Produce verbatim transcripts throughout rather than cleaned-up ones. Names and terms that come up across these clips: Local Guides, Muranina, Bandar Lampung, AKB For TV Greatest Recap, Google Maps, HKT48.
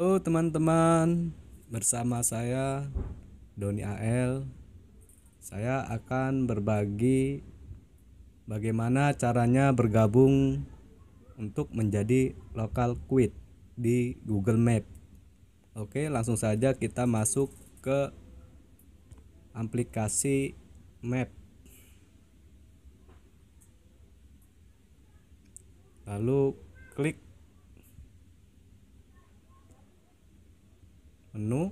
Halo teman-teman, bersama saya Doni A L. Saya akan berbagi bagaimana caranya bergabung untuk menjadi local guide di Google Maps. Oke, langsung saja kita masuk ke aplikasi Map. Lalu klik menu.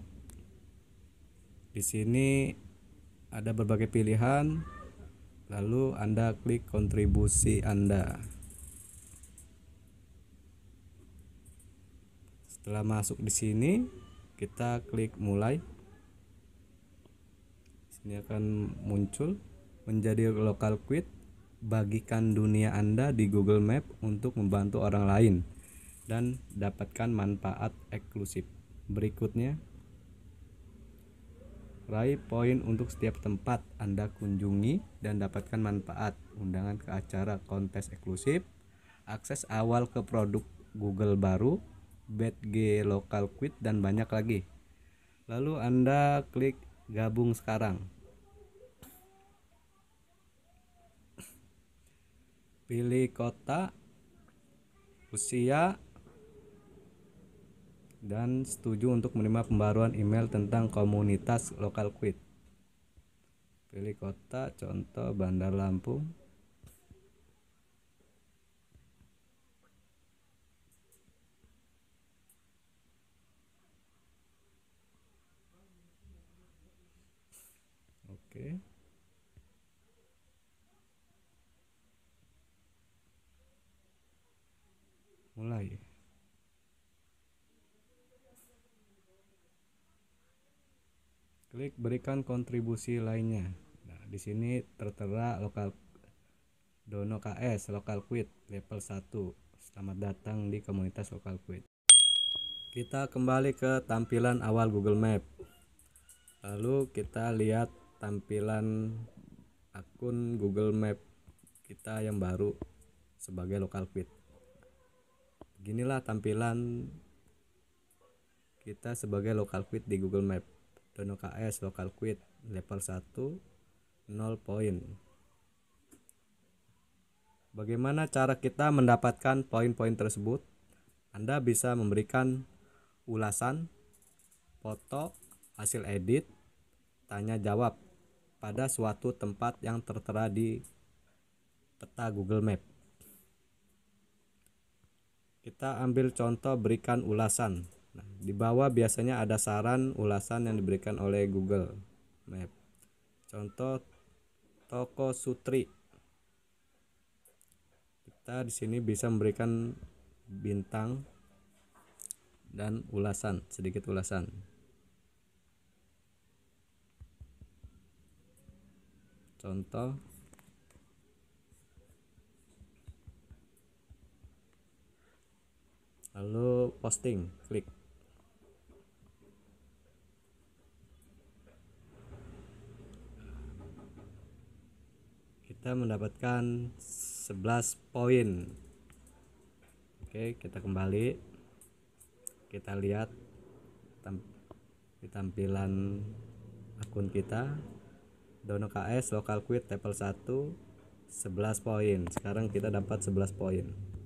Di sini ada berbagai pilihan, lalu Anda klik kontribusi Anda. Setelah masuk di sini, kita klik mulai. Di sini akan muncul menjadi local guide, bagikan dunia Anda di Google Maps untuk membantu orang lain dan dapatkan manfaat eksklusif. Berikutnya, raih poin untuk setiap tempat Anda kunjungi dan dapatkan manfaat undangan ke acara kontes eksklusif, akses awal ke produk Google baru, badge local guide, dan banyak lagi. Lalu Anda klik gabung sekarang. Pilih kota, usia, dan setuju untuk menerima pembaruan email tentang komunitas local guide. Pilih kota, contoh Bandar Lampung. Oke. Mulai. Klik berikan kontribusi lainnya. Nah, di sini tertera lokal Doni K S local guide level satu. Selamat datang di komunitas local guide. Kita kembali ke tampilan awal Google Map. Lalu kita lihat tampilan akun Google Map kita yang baru sebagai local guide. Beginilah tampilan kita sebagai local guide di Google Map. Doni K S local guide level satu, nol poin. Bagaimana cara kita mendapatkan poin-poin tersebut? Anda bisa memberikan ulasan, foto, hasil edit, tanya jawab pada suatu tempat yang tertera di peta Google Map. Kita ambil contoh berikan ulasan. Nah, di bawah biasanya ada saran ulasan yang diberikan oleh Google Map. Contoh toko Sutri. Kita di sini bisa memberikan bintang dan ulasan, sedikit ulasan. Contoh lalu posting, klik. Kita mendapatkan sebelas poin. Oke, kita kembali. Kita lihat di tampilan akun kita. Doni K S local guide level satu, sebelas poin. Sekarang kita dapat sebelas poin.